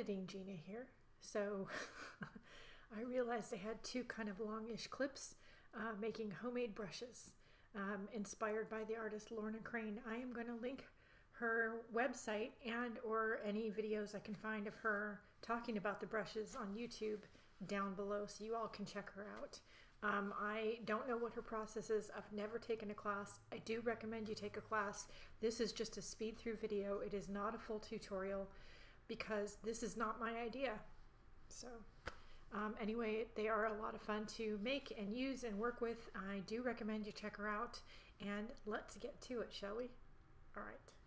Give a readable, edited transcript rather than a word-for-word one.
editing Gina here, so I realized I had two kind of longish clips making homemade brushes inspired by the artist Lorna Crane. I am going to link her website and or any videos I can find of her talking about the brushes on YouTube down below so you all can check her out. I don't know what her process is. I've never taken a class. I do recommend you take a class. This is just a speed through video. It is not a full tutorial because this is not my idea. So anyway, they are a lot of fun to make and use and work with. I do recommend you check her out, and let's get to it, shall we? All right.